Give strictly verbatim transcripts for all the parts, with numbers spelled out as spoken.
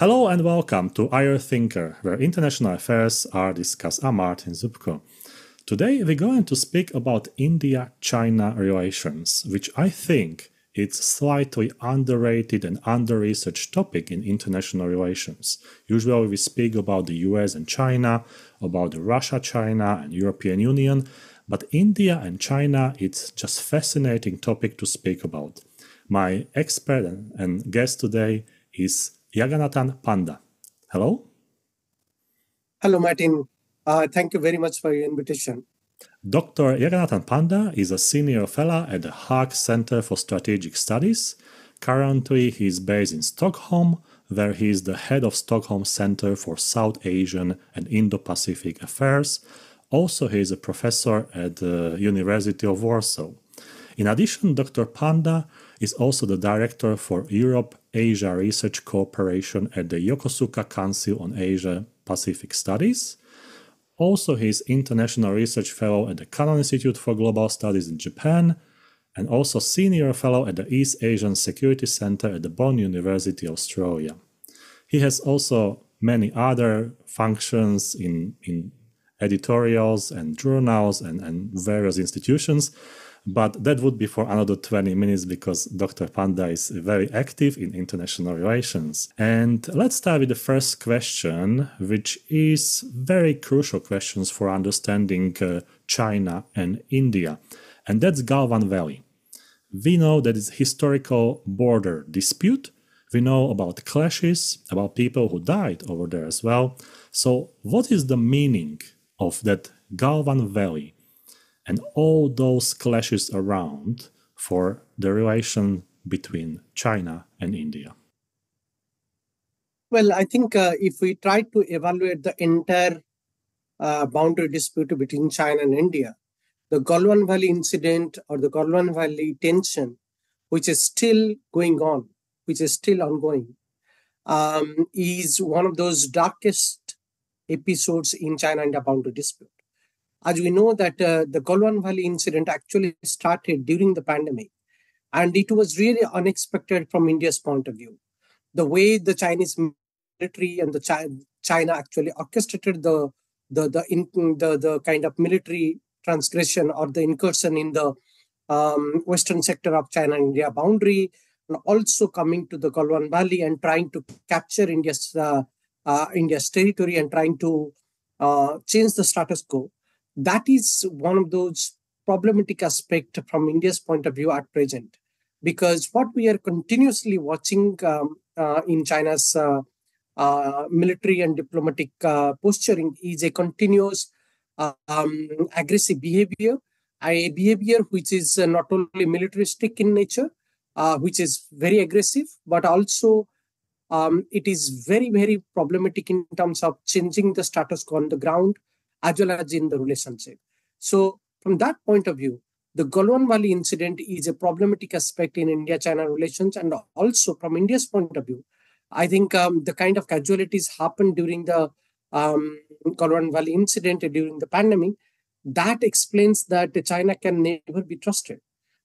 Hello and welcome to I R Thinker, where international affairs are discussed. I'm Martin Zupko. Today we're going to speak about India-China relations, which I think is a slightly underrated and under-researched topic in international relations. Usually we speak about the U S and China, about Russia, China and European Union, but India and China, it's just a fascinating topic to speak about. My expert and guest today is Jagannath Panda. Hello. Hello, Martin. Uh, thank you very much for your invitation. Doctor Jagannath Panda is a senior fellow at the Hague Center for Strategic Studies. Currently, he is based in Stockholm, where he is the head of Stockholm Center for South Asian and Indo-Pacific Affairs. Also, he is a professor at the University of Warsaw. In addition, Doctor Panda is also the director for Europe-Asia Research Cooperation at the Yokosuka Council on Asia-Pacific Studies. Also, he is International Research Fellow at the Cannon Institute for Global Studies in Japan, and also Senior Fellow at the East Asian Security Center at the Bond University, Australia. He has also many other functions in, in editorials and journals and, and various institutions. But that would be for another twenty minutes because Doctor Panda is very active in international relations. And let's start with the first question, which is very crucial questions for understanding uh, China and India. And that's Galwan Valley. We know that it's a historical border dispute. We know about clashes, about people who died over there as well. So what is the meaning of that Galwan Valley and all those clashes around for the relation between China and India? Well, I think uh, if we try to evaluate the entire uh, boundary dispute between China and India, the Galwan Valley incident or the Galwan Valley tension, which is still going on, which is still ongoing, um, is one of those darkest episodes in China-India boundary dispute. As we know that uh, the Galwan Valley incident actually started during the pandemic, and it was really unexpected from India's point of view. The way the Chinese military and the Chi China actually orchestrated the the the, in, the the kind of military transgression or the incursion in the um, western sector of China-India boundary, and also coming to the Galwan Valley and trying to capture India's uh, uh, India's territory and trying to uh, change the status quo. That is one of those problematic aspects from India's point of view at present, because what we are continuously watching um, uh, in China's uh, uh, military and diplomatic uh, posturing is a continuous uh, um, aggressive behavior, a behavior which is not only militaristic in nature, uh, which is very aggressive, but also um, it is very, very problematic in terms of changing the status quo on the ground, as well as in the relationship. So from that point of view, the Galwan Valley incident is a problematic aspect in India-China relations. And also from India's point of view, I think um, the kind of casualties happened during the um, Galwan Valley incident during the pandemic, that explains that China can never be trusted.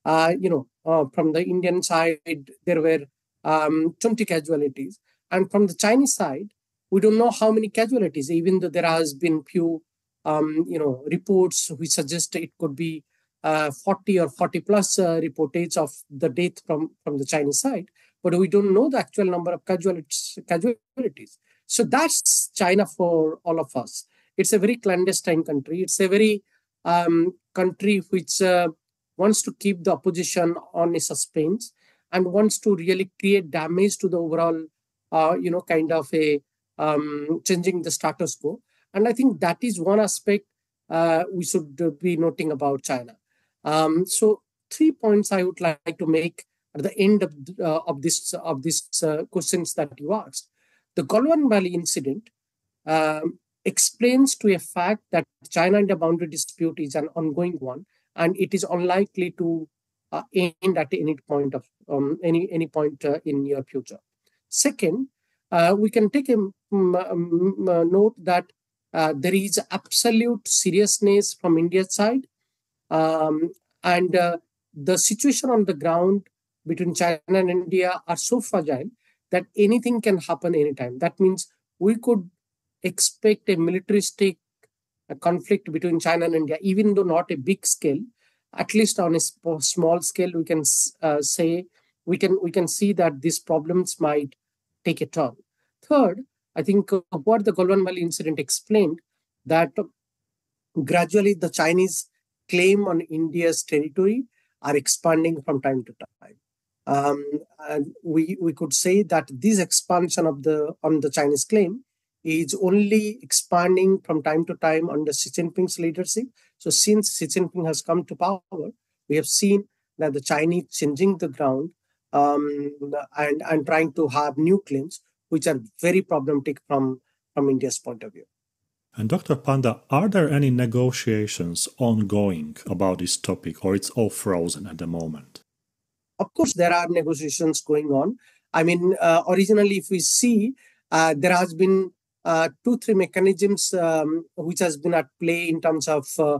Uh, you know, uh, from the Indian side, there were um, twenty casualties. And from the Chinese side, we don't know how many casualties, even though there has been few Um, you know, reports which suggest it could be uh, forty or forty plus uh, reportage of the death from, from the Chinese side, but we don't know the actual number of casualties. casualties. So that's China for all of us. It's a very clandestine country. It's a very um, country which uh, wants to keep the opposition on a suspense and wants to really create damage to the overall, uh, you know, kind of a um, changing the status quo. And I think that is one aspect uh, we should be noting about China. Um, so three points I would like to make at the end of, uh, of this of this uh, questions that you asked. The Galwan Valley incident um, explains to a fact that China and the boundary dispute is an ongoing one, and it is unlikely to uh, end at any point of um, any any point uh, in near future. Second, uh, we can take a um, um, uh, note that Uh, there is absolute seriousness from India's side. Um, and uh, the situation on the ground between China and India are so fragile that anything can happen anytime. That means we could expect a militaristic a conflict between China and India, even though not a big scale, at least on a small scale, we can uh, say, we can, we can see that these problems might take a turn. Third, I think what the Galwan Valley incident explained, that gradually the Chinese claim on India's territory are expanding from time to time. Um, and we, we could say that this expansion of the on the Chinese claim is only expanding from time to time under Xi Jinping's leadership. So since Xi Jinping has come to power, we have seen that the Chinese changing the ground um, and, and trying to have new claims, which are very problematic from, from India's point of view. And Doctor Panda, are there any negotiations ongoing about this topic, or it's all frozen at the moment? Of course, there are negotiations going on. I mean, uh, originally, if we see, uh, there has been Uh, two, three mechanisms um, which has been at play in terms of uh,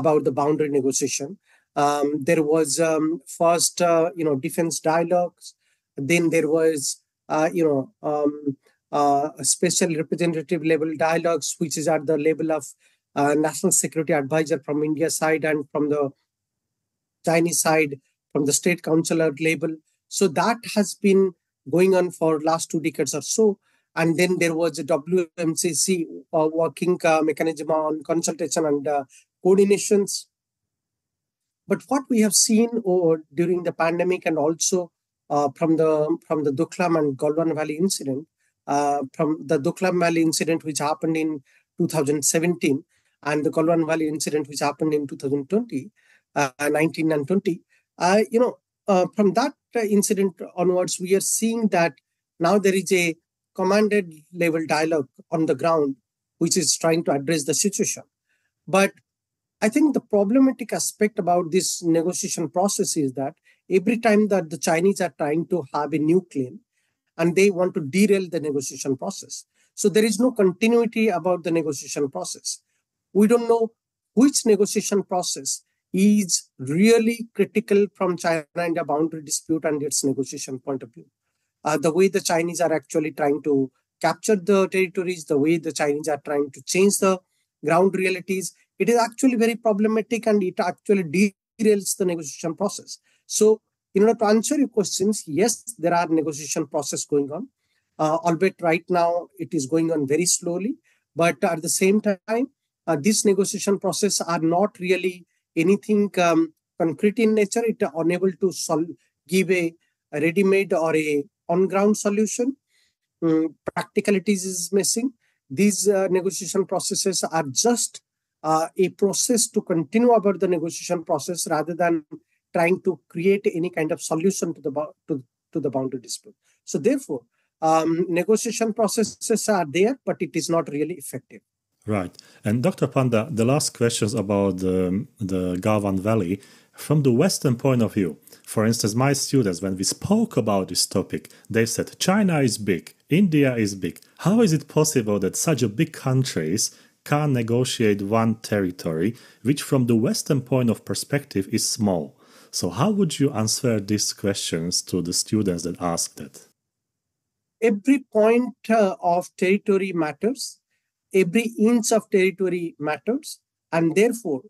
about the boundary negotiation. Um, there was um, first, uh, you know, defense dialogues. Then there was, uh, you know, um, uh, special representative level dialogues, which is at the level of uh, national security advisor from India side and from the Chinese side, from the state councillor level. So that has been going on for last two decades or so. And then there was a W M C C uh, working uh, mechanism on consultation and uh, coordinations. But what we have seen over, during the pandemic and also uh, from the from the Doklam and Galwan Valley incident, uh, from the Doklam Valley incident which happened in two thousand seventeen and the Galwan Valley incident which happened in two thousand twenty, uh, nineteen and twenty, uh, you know, uh, from that incident onwards, we are seeing that now there is a commanded level dialogue on the ground, which is trying to address the situation. But I think the problematic aspect about this negotiation process is that every time that the Chinese are trying to have a new claim and they want to derail the negotiation process. So there is no continuity about the negotiation process. We don't know which negotiation process is really critical from China-India boundary dispute and its negotiation point of view. Uh, the way the Chinese are actually trying to capture the territories, the way the Chinese are trying to change the ground realities, it is actually very problematic and it actually derails the negotiation process. So in order to answer your questions, yes, there are negotiation process going on, uh, albeit right now it is going on very slowly. But at the same time, uh, this negotiation process are not really anything um, concrete in nature. It is unable to solve, give a, a ready-made or a on-ground solution. Um, practicalities is missing. These uh, negotiation processes are just uh, a process to continue about the negotiation process rather than trying to create any kind of solution to the to, to the boundary dispute. So therefore, um, negotiation processes are there, but it is not really effective. Right. And Doctor Panda, the last questions about um, the Galwan Valley. From the Western point of view, for instance, my students, when we spoke about this topic, they said China is big, India is big. How is it possible that such a big countries can negotiate one territory, which from the Western point of perspective is small? So how would you answer these questions to the students that asked that? Every point uh, of territory matters. Every inch of territory matters. And therefore,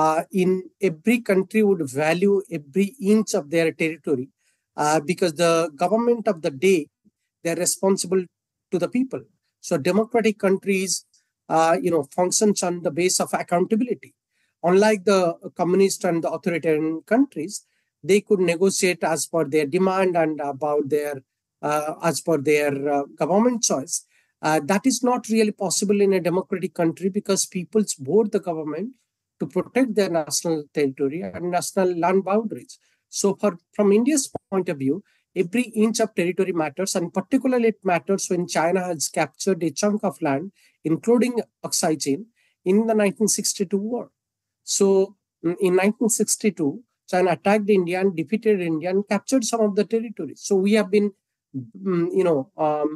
Uh, in every country would value every inch of their territory uh, because the government of the day, they're responsible to the people. So democratic countries, uh, you know, functions on the base of accountability. Unlike the communist and the authoritarian countries, they could negotiate as per their demand and about their, uh, as per their uh, government choice. Uh, that is not really possible in a democratic country because people vote the government to protect their national territory and national land boundaries. So for, from India's point of view, every inch of territory matters, and particularly it matters when China has captured a chunk of land, including Aksai Chin, in the nineteen sixty-two war. So in nineteen sixty-two, China attacked India and defeated India and captured some of the territory. So we have been, you know, um,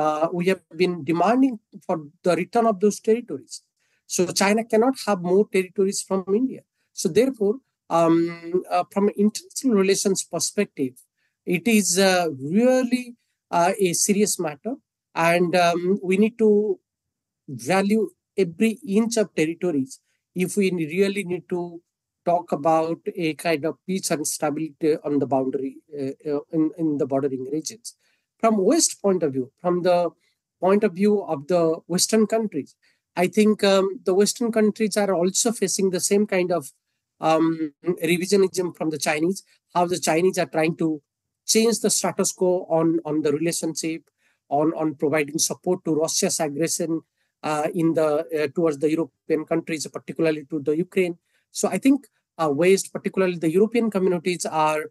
uh, we have been demanding for the return of those territories. So China cannot have more territories from India. So therefore, um, uh, from an international relations perspective, it is uh, really are a serious matter, and um, we need to value every inch of territories if we really need to talk about a kind of peace and stability on the boundary, uh, in, in the bordering regions. From West point of view, from the point of view of the Western countries, I think um, the Western countries are also facing the same kind of um, revisionism from the Chinese, how the Chinese are trying to change the status quo on, on the relationship, on, on providing support to Russia's aggression uh, in the uh, towards the European countries, particularly to the Ukraine. So I think uh, West, particularly the European communities, are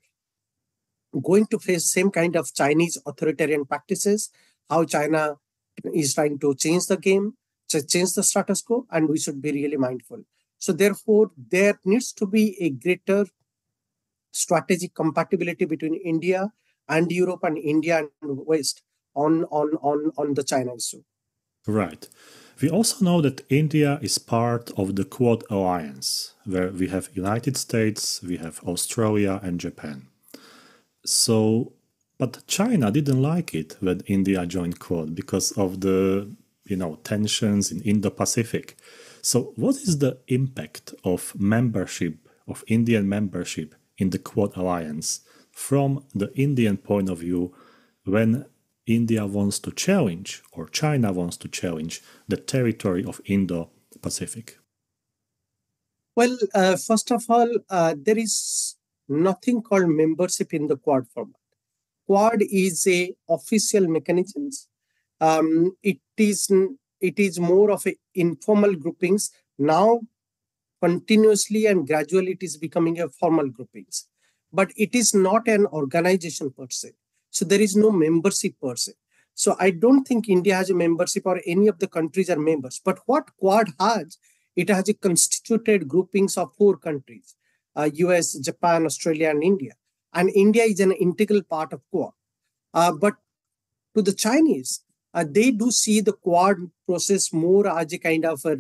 going to face same kind of Chinese authoritarian practices, how China is trying to change the game, to change the status quo, and we should be really mindful. So therefore, there needs to be a greater strategic compatibility between India and Europe and India and West on, on, on, on the China issue. Right. We also know that India is part of the Quad Alliance, where we have United States, we have Australia and Japan. So, but China didn't like it when India joined Quad because of the, you know, tensions in Indo-Pacific. So what is the impact of membership, of Indian membership in the Quad Alliance from the Indian point of view when India wants to challenge or China wants to challenge the territory of Indo-Pacific? Well, uh, first of all, uh, there is nothing called membership in the Quad format. Quad is a official mechanism. Um, it is it is more of a informal groupings. Now, continuously and gradually, it is becoming a formal groupings. But it is not an organization per se. So there is no membership per se. So I don't think India has a membership or any of the countries are members. But what Quad has, it has a constituted groupings of four countries, uh, U S, Japan, Australia, and India. And India is an integral part of Quad. Uh, but to the Chinese, uh, they do see the Quad process more as a kind of a,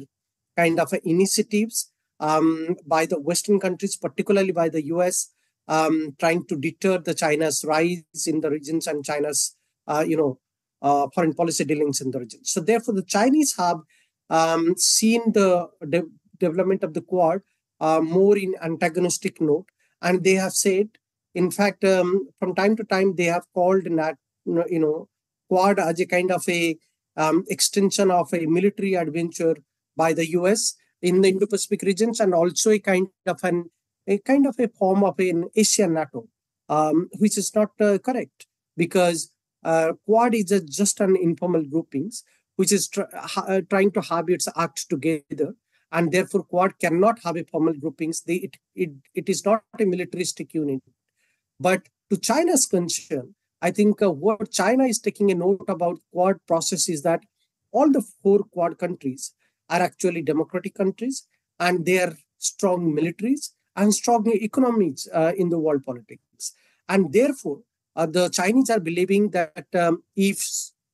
kind of a initiatives um, by the Western countries, particularly by the U S, Um, trying to deter the China's rise in the regions and China's, uh, you know, uh, foreign policy dealings in the region. So therefore, the Chinese have um, seen the de development of the Quad uh, more in antagonistic note, and they have said, in fact, um, from time to time, they have called that, you know, Quad as a kind of a um, extension of a military adventure by the U S in the Indo-Pacific regions, and also a kind of an a kind of a form of an Asian NATO, um, which is not uh, correct, because uh, Quad is a, just an informal groupings, which is tr uh, trying to have its act together, and therefore Quad cannot have a formal groupings. They, it, it, it is not a militaristic unit. But to China's concern, I think uh, what China is taking a note about Quad process is that all the four Quad countries are actually democratic countries, and they are strong militaries and strong economies uh, in the world politics. And therefore, uh, the Chinese are believing that um, if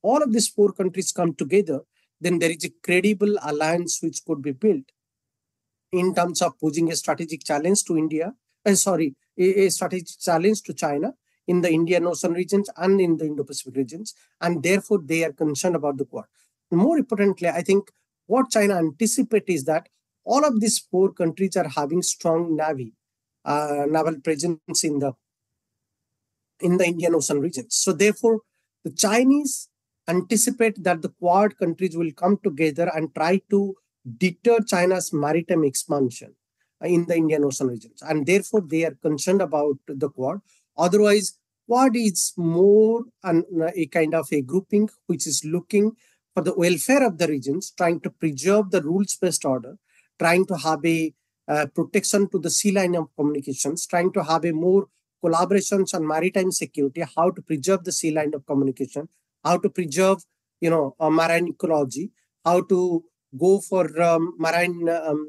all of these four countries come together, then there is a credible alliance which could be built in terms of posing a strategic challenge to India, uh, sorry, a, a strategic challenge to China in the Indian Ocean regions and in the Indo-Pacific regions. And therefore, they are concerned about the Quad. More importantly, I think what China anticipates is that all of these four countries are having strong navy, uh, naval presence in the in the Indian Ocean region. So therefore, the Chinese anticipate that the Quad countries will come together and try to deter China's maritime expansion in the Indian Ocean regions. And therefore, they are concerned about the Quad. Otherwise, Quad is more an, a kind of a grouping which is looking for the welfare of the regions, trying to preserve the rules-based order, trying to have a uh, protection to the sea line of communications, trying to have a more collaborations on maritime security, how to preserve the sea line of communication, how to preserve, you know, uh, marine ecology, how to go for um, marine, um,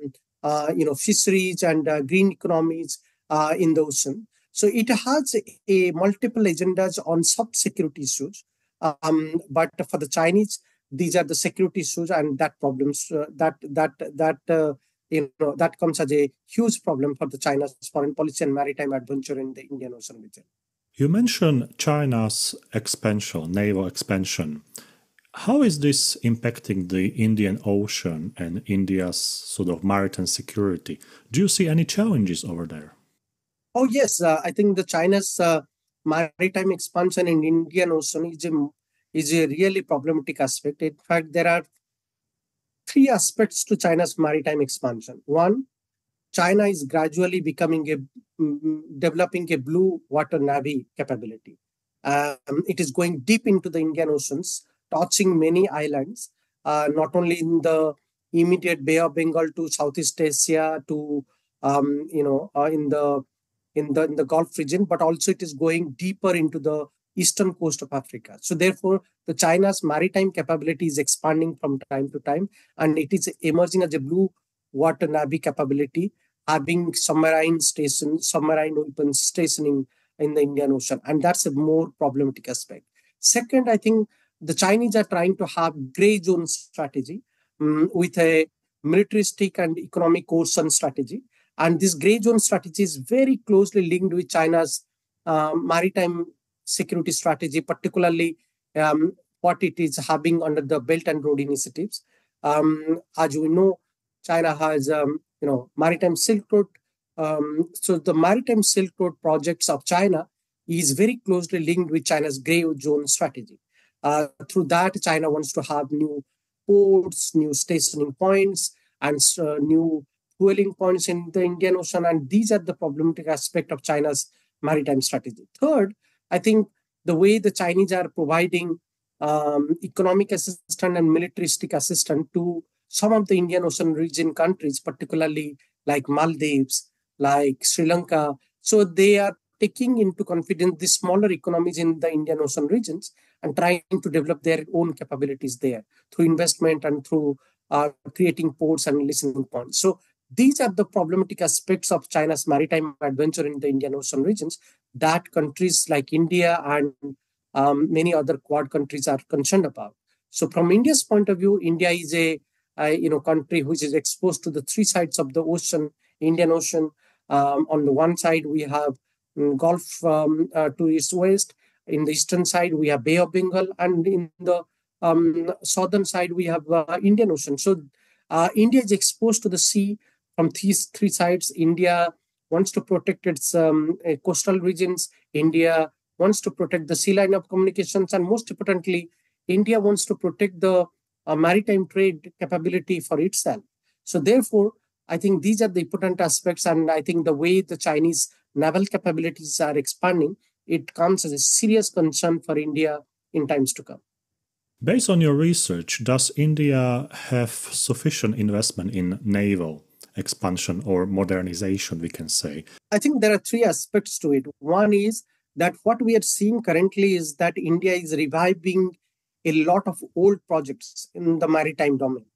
uh, you know, fisheries and uh, green economies uh, in the ocean. So it has a, a multiple agendas on sub-security issues, um, but for the Chinese, these are the security issues, and that problems uh, that that that uh, you know that comes as a huge problem for the China's foreign policy and maritime adventure in the Indian Ocean region. You mentioned China's expansion, naval expansion. How is this impacting the Indian Ocean and India's sort of maritime security? Do you see any challenges over there? Oh, yes. Uh, I think the China's uh, maritime expansion in Indian Ocean is a, is a really problematic aspect. In fact, there are three aspects to China's maritime expansion. One, China is gradually becoming a, developing a blue water navy capability. Um, it is going deep into the Indian Oceans, touching many islands, uh, not only in the immediate Bay of Bengal to Southeast Asia to, um, you know, uh, in the in the in the Gulf region, but also it is going deeper into the eastern coast of Africa. So therefore, the China's maritime capability is expanding from time to time, and it is emerging as a blue water navy capability, having submarine station, submarine weapons stationing in the Indian Ocean, and that's a more problematic aspect. Second, I think the Chinese are trying to have gray zone strategy um, with a militaristic and economic ocean strategy. And this gray zone strategy is very closely linked with China's uh, maritime security strategy, particularly um, what it is having under the Belt and Road Initiatives. Um, as we know, China has, um, you know, maritime Silk Road. Um, so the maritime Silk Road projects of China is very closely linked with China's gray zone strategy. Uh, through that, China wants to have new ports, new stationing points, and uh, new fueling points in the Indian Ocean. And these are the problematic aspects of China's maritime strategy. Third, I think the way the Chinese are providing um, economic assistance and militaristic assistance to some of the Indian Ocean region countries, particularly like Maldives, like Sri Lanka. So they are taking into confidence the smaller economies in the Indian Ocean regions and trying to develop their own capabilities there through investment and through uh, creating ports and listening points. So these are the problematic aspects of China's maritime adventure in the Indian Ocean regions that countries like India and um, many other Quad countries are concerned about. So from India's point of view, India is a uh, you know country which is exposed to the three sides of the ocean, Indian Ocean. Um, on the one side, we have Gulf um, uh, to its west. In the eastern side, we have Bay of Bengal. And in the um, southern side, we have uh, Indian Ocean. So uh, India is exposed to the sea from these three sides. India wants to protect its um, coastal regions. India wants to protect the sea line of communications. And most importantly, India wants to protect the uh, maritime trade capability for itself. So therefore, I think these are the important aspects. And I think the way the Chinese naval capabilities are expanding, it comes as a serious concern for India in times to come. Based on your research, does India have sufficient investment in naval expansion or modernization, we can say? I think there are three aspects to it. One is that what we are seeing currently is that India is reviving a lot of old projects in the maritime domain,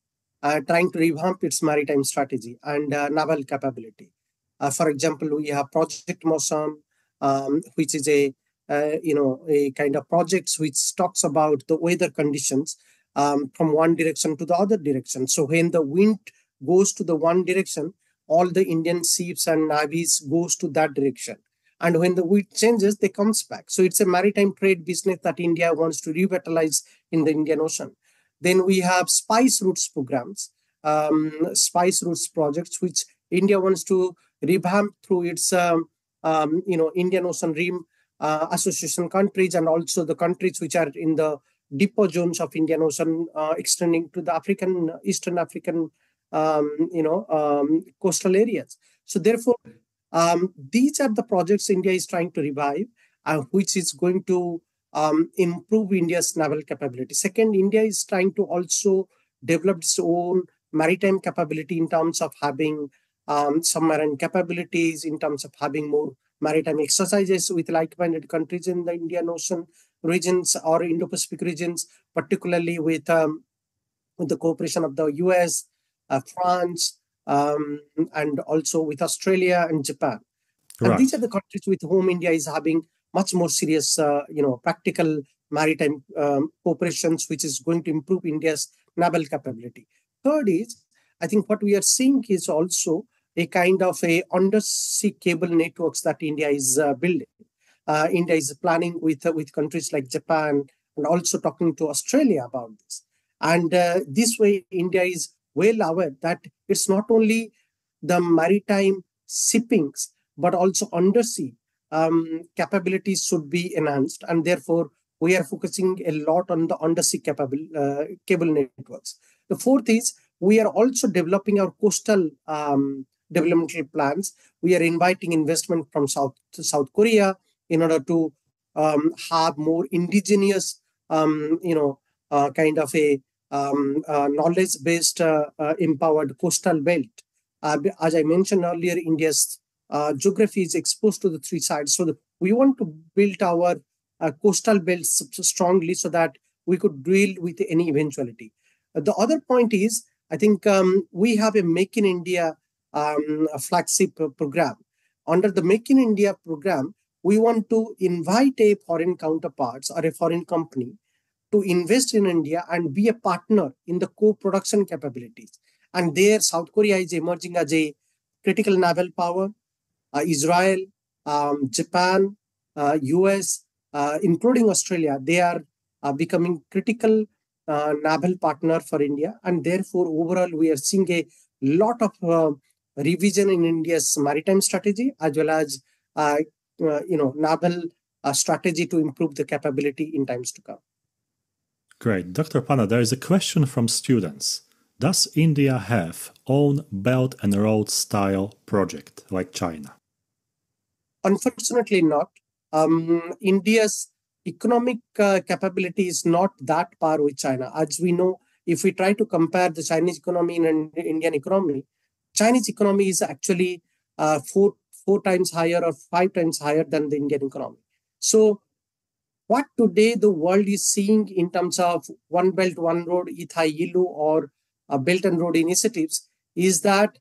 uh, trying to revamp its maritime strategy and uh, naval capability. Uh, for example, we have Project Mosam, um, which is a uh, you know a kind of projects which talks about the weather conditions um, from one direction to the other direction. So when the wind goes to the one direction, all the Indian ships and navies goes to that direction, and when the wind changes, they comes back. So it's a maritime trade business that India wants to revitalize in the Indian Ocean. Then we have spice routes programs, um, spice routes projects, which India wants to revamp through its um, um, you know, Indian Ocean Rim uh, Association countries and also the countries which are in the deeper zones of Indian Ocean uh, extending to the African, Eastern African um, you know, um, coastal areas. So therefore, um, these are the projects India is trying to revive, uh, which is going to um, improve India's naval capability. Second, India is trying to also develop its own maritime capability in terms of having Um, submarine capabilities, in terms of having more maritime exercises with like-minded countries in the Indian Ocean regions or Indo-Pacific regions, particularly with, um, with the cooperation of the U S, uh, France, um, and also with Australia and Japan. Right. And these are the countries with whom India is having much more serious, uh, you know, practical maritime um, cooperations, which is going to improve India's naval capability. Third is, I think what we are seeing is also a kind of a undersea cable networks that India is uh, building. Uh, India is planning with, uh, with countries like Japan and also talking to Australia about this. And uh, this way, India is well aware that it's not only the maritime shippings, but also undersea um, capabilities should be enhanced. And therefore, we are focusing a lot on the undersea capable, uh, cable networks. The fourth is we are also developing our coastal um, developmental plans. We are inviting investment from South to South Korea in order to um, have more indigenous, um, you know, uh, kind of a um, uh, knowledge-based uh, uh, empowered coastal belt. Uh, as I mentioned earlier, India's uh, geography is exposed to the three sides. So the, we want to build our uh, coastal belts strongly so that we could deal with any eventuality. The other point is, I think um, we have a Make in India um, a flagship program. Under the Make in India program, we want to invite a foreign counterparts or a foreign company to invest in India and be a partner in the co-production capabilities. And there, South Korea is emerging as a critical naval power. Uh, Israel, um, Japan, uh, U S, uh, including Australia, they are uh, becoming critical Uh, naval partner for India, and therefore overall we are seeing a lot of uh, revision in India's maritime strategy as well as uh, uh, you know naval uh, strategy to improve the capability in times to come. Great. Doctor Panda, there is a question from students. Does India have own Belt and Road style project like China? Unfortunately not. Um, India's economic uh, capability is not that par with China. As we know, if we try to compare the Chinese economy and Indian economy, Chinese economy is actually uh, four, four times higher or five times higher than the Indian economy. So what today the world is seeing in terms of One Belt, One Road, ILO, or uh, Belt and Road initiatives is that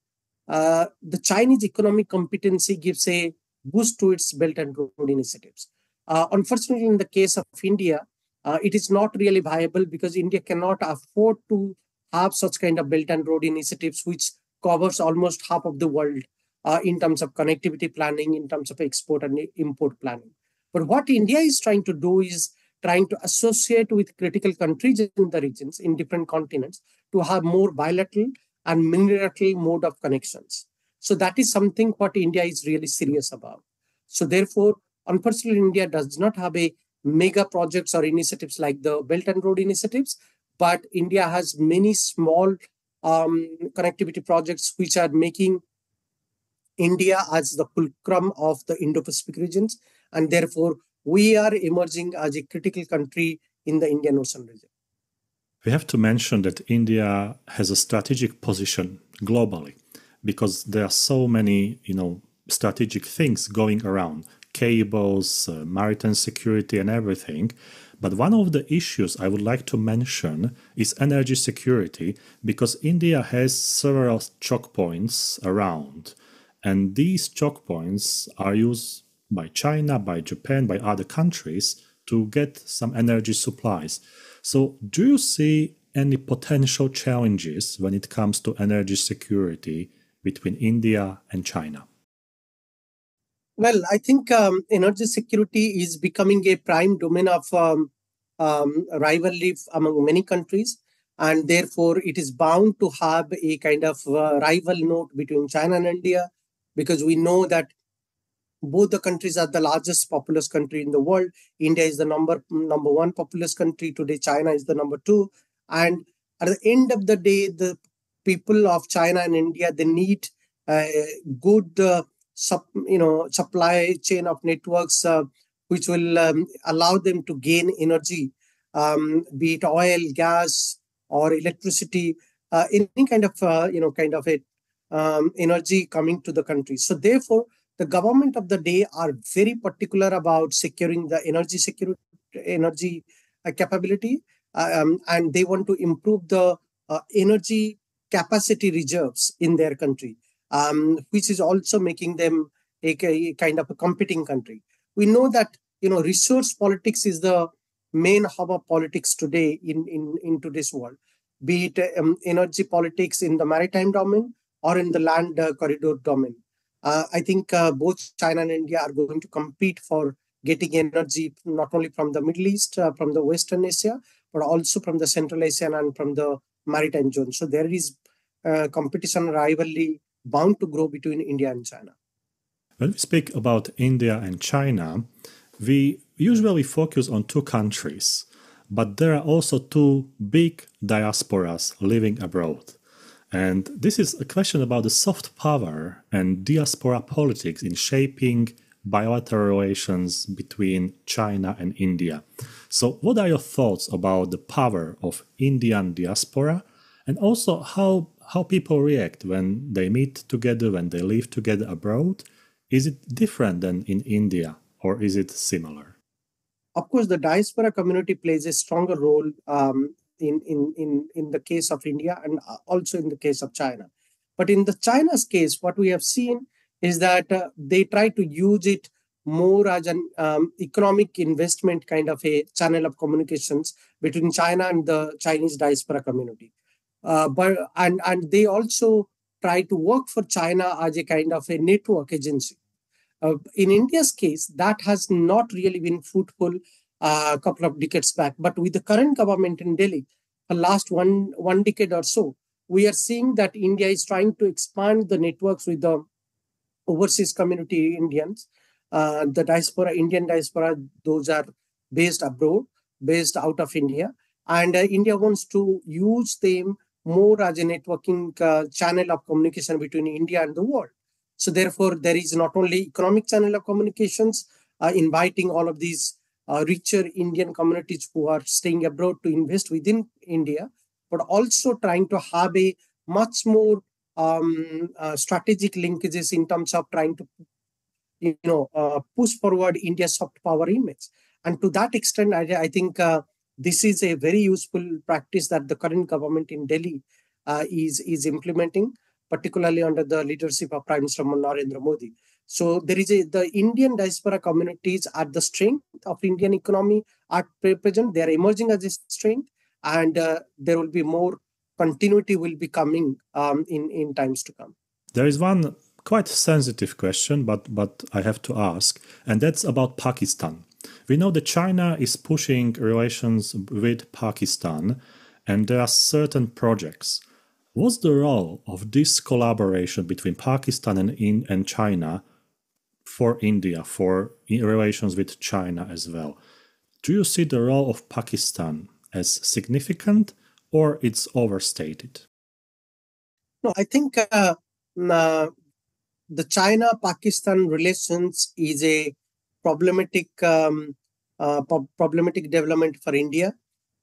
uh, the Chinese economic competency gives a boost to its Belt and Road initiatives. Uh, unfortunately, in the case of India, uh, it is not really viable because India cannot afford to have such kind of Belt and Road initiatives, which covers almost half of the world uh, in terms of connectivity planning, in terms of export and import planning. But what India is trying to do is trying to associate with critical countries in the regions, in different continents, to have more bilateral and multilateral mode of connections. So that is something what India is really serious about. So therefore, unfortunately, India does not have a mega projects or initiatives like the Belt and Road initiatives, but India has many small um, connectivity projects which are making India as the fulcrum of the Indo-Pacific regions. And therefore, we are emerging as a critical country in the Indian Ocean region. We have to mention that India has a strategic position globally because there are so many, you know, strategic things going around. Cables, uh, maritime security and everything. But one of the issues I would like to mention is energy security, because India has several choke points around. And these choke points are used by China, by Japan, by other countries to get some energy supplies. So do you see any potential challenges when it comes to energy security between India and China? Well, I think um, energy security is becoming a prime domain of um, um, rivalry among many countries. And therefore, it is bound to have a kind of uh, rival note between China and India, because we know that both the countries are the largest populous country in the world. India is the number, number one populous country. Today, China is the number two. And at the end of the day, the people of China and India, they need uh, good uh, Sub, you know, supply chain of networks uh, which will um, allow them to gain energy, um, be it oil, gas, or electricity, uh, any kind of uh, you know kind of a um, energy coming to the country. So therefore, the government of the day are very particular about securing the energy security, energy uh, capability, uh, um, and they want to improve the uh, energy capacity reserves in their country. Um, which is also making them a, a kind of a competing country. We know that, you know, resource politics is the main hub of politics today in, in, in today's world, be it um, energy politics in the maritime domain or in the land uh, corridor domain. Uh, I think uh, both China and India are going to compete for getting energy not only from the Middle East, uh, from the Western Asia, but also from the Central Asia and from the maritime zone. So there is uh, competition, rivalry bound to grow between India and China. When we speak about India and China, we usually focus on two countries, but there are also two big diasporas living abroad. And this is a question about the soft power and diaspora politics in shaping bilateral relations between China and India. So what are your thoughts about the power of Indian diaspora, and also how, how people react when they meet together, when they live together abroad? Is it different than in India, or is it similar? Of course, the diaspora community plays a stronger role um, in, in, in, in the case of India and also in the case of China. But in the China's case, what we have seen is that uh, they try to use it more as an um, economic investment kind of a channel of communications between China and the Chinese diaspora community. Uh, but and, and they also try to work for China as a kind of a network agency. Uh, in India's case, that has not really been fruitful uh, a couple of decades back. But with the current government in Delhi, for the last one, one decade or so, we are seeing that India is trying to expand the networks with the overseas community Indians, uh, the diaspora, Indian diaspora, those are based abroad, based out of India. And uh, India wants to use them more as a networking uh, channel of communication between India and the world. So therefore, there is not only economic channel of communications, uh, inviting all of these uh, richer Indian communities who are staying abroad to invest within India, but also trying to have a much more um, uh, strategic linkages in terms of trying to, you know, uh, push forward India's soft power image. And to that extent, I, I think uh, this is a very useful practice that the current government in Delhi uh, is, is implementing, particularly under the leadership of Prime Minister Narendra Modi. So there is a, the Indian diaspora communities are the strength of Indian economy at present. They are emerging as a strength, and uh, there will be more continuity will be coming um, in, in times to come. There is one quite sensitive question, but, but I have to ask, and that's about Pakistan. We know that China is pushing relations with Pakistan, and there are certain projects. What's the role of this collaboration between Pakistan and, in, and China for India, for in relations with China as well? Do you see the role of Pakistan as significant, or it's overstated? No, I think uh, uh, the China-Pakistan relations is a problematic um, uh, problematic development for India.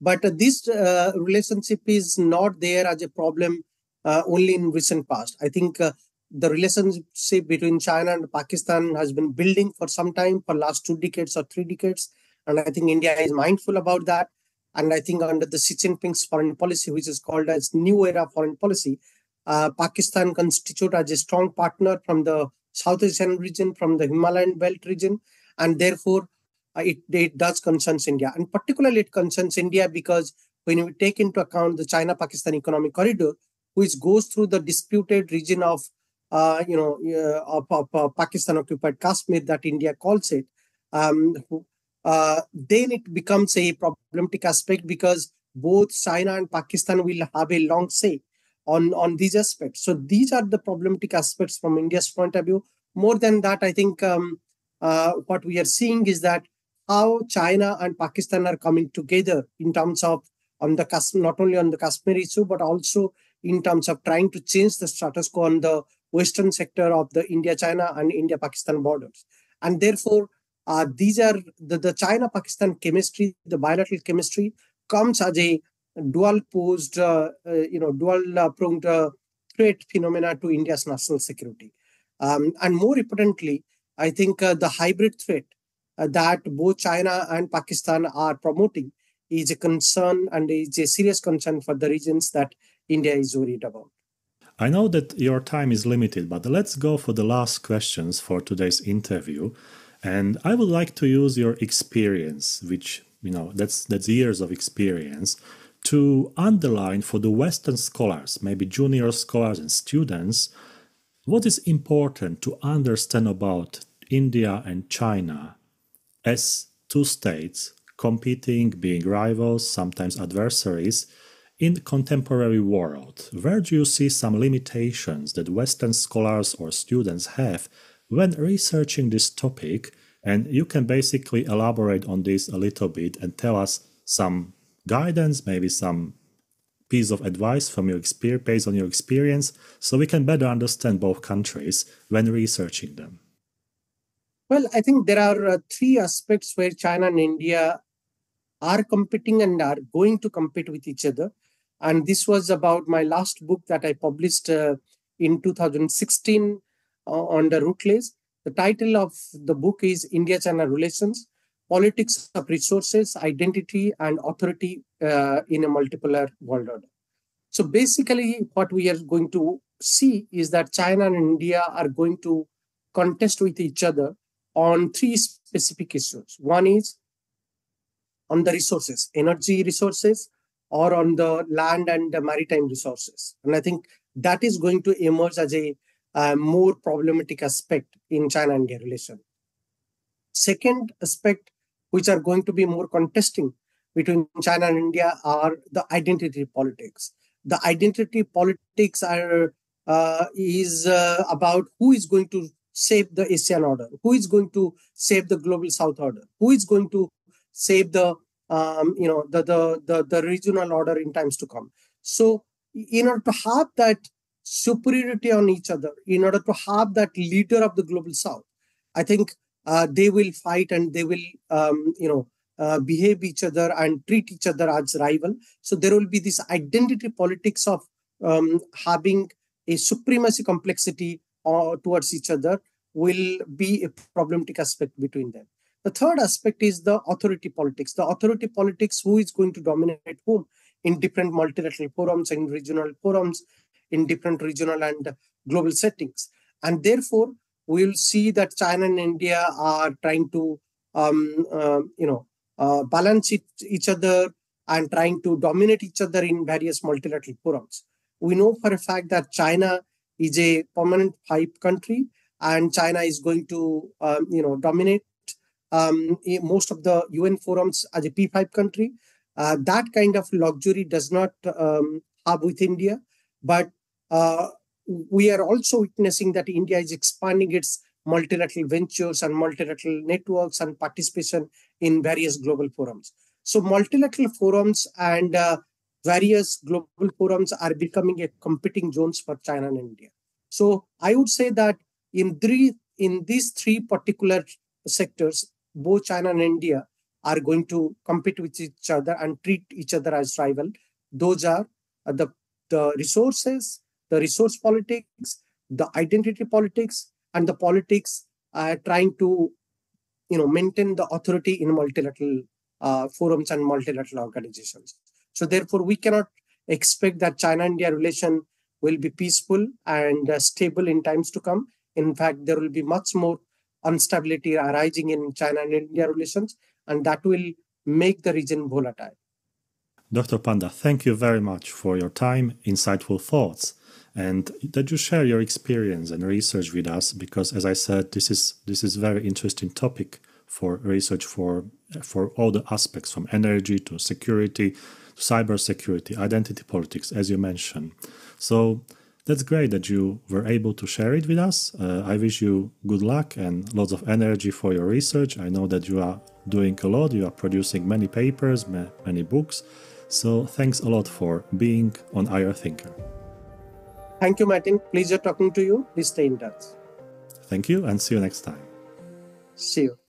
But this uh, relationship is not there as a problem uh, only in recent past. I think uh, the relationship between China and Pakistan has been building for some time, for last two decades or three decades. And I think India is mindful about that. And I think under the Xi Jinping's foreign policy, which is called as New Era Foreign Policy, uh, Pakistan constitutes as a strong partner from the South Asian region, from the Himalayan Belt region, and therefore, It, it does concerns India. And particularly it concerns India because when we take into account the China-Pakistan economic corridor, which goes through the disputed region of, uh, you know, uh, of, of uh, Pakistan Occupied Kashmir that India calls it, um, uh, then it becomes a problematic aspect because both China and Pakistan will have a long say on, on these aspects. So these are the problematic aspects from India's point of view. More than that, I think um, uh, what we are seeing is that how China and Pakistan are coming together in terms of on the not only on the Kashmir issue, but also in terms of trying to change the status quo on the Western sector of the India-China and India-Pakistan borders. And therefore, uh, these are the, the China-Pakistan chemistry, the bilateral chemistry comes as a dual-posed, uh, uh, you know, dual-pronged uh, threat phenomena to India's national security. Um, and more importantly, I think uh, the hybrid threat that both China and Pakistan are promoting is a concern and is a serious concern for the regions that India is worried about. I know that your time is limited, but let's go for the last questions for today's interview. And I would like to use your experience, which, you know, that's, that's years of experience, to underline for the Western scholars, maybe junior scholars and students, what is important to understand about India and China As two states, competing, being rivals, sometimes adversaries, in the contemporary world, where do you see some limitations that Western scholars or students have when researching this topic? And you can basically elaborate on this a little bit and tell us some guidance, maybe some piece of advice from your experience, based on your experience, so we can better understand both countries when researching them. Well, I think there are uh, three aspects where China and India are competing and are going to compete with each other. And this was about my last book that I published uh, in two thousand sixteen uh, on the Routledge. The title of the book is India-China Relations, Politics of Resources, Identity and Authority uh, in a Multipolar World Order. So basically what we are going to see is that China and India are going to contest with each other on three specific issues. One is on the resources, energy resources, or on the land and the maritime resources. And I think that is going to emerge as a Uh, more problematic aspect in China-India relation. Second aspect, which are going to be more contesting between China and India, are the identity politics. The identity politics are uh, is uh, about who is going to save the ASEAN order, who is going to save the global South order, who is going to save the um, you know the, the the the regional order in times to come. So in order to have that superiority on each other, in order to have that leader of the global South, I think uh, they will fight and they will, um, you know, uh, behave each other and treat each other as rival. So there will be this identity politics of um, having a supremacy complexity uh, towards each other will be a problematic aspect between them. The third aspect is the authority politics. The authority politics, who is going to dominate whom in different multilateral forums and regional forums, in different regional and global settings. And therefore, we will see that China and India are trying to, um, uh, you know, uh, balance it, each other and trying to dominate each other in various multilateral forums. We know for a fact that China is a permanent pipe country and China is going to, um, you know, dominate um, most of the U N forums as a P five country. Uh, that kind of luxury does not um, have with India, but Uh, we are also witnessing that India is expanding its multilateral ventures and multilateral networks and participation in various global forums. So multilateral forums and uh, various global forums are becoming a competing zones for China and India. So I would say that in, three, in these three particular sectors, both China and India are going to compete with each other and treat each other as rival. Those are uh, the, the resources, the resource politics, the identity politics, and the politics uh, trying to, you know, maintain the authority in multilateral uh, forums and multilateral organizations. So therefore, we cannot expect that China-India relation will be peaceful and uh, stable in times to come. In fact, there will be much more instability arising in China and India relations, and that will make the region volatile. Doctor Panda, thank you very much for your time, insightful thoughts, and that you share your experience and research with us, because as I said, this is this is very interesting topic for research for for all the aspects, from energy to security, to cybersecurity, identity politics, as you mentioned. So that's great that you were able to share it with us. Uh, I wish you good luck and lots of energy for your research. I know that you are doing a lot. You are producing many papers, ma many books. So thanks a lot for being on I R Thinker. Thank you, Martin. Pleasure talking to you. Please stay in touch. Thank you and see you next time. See you.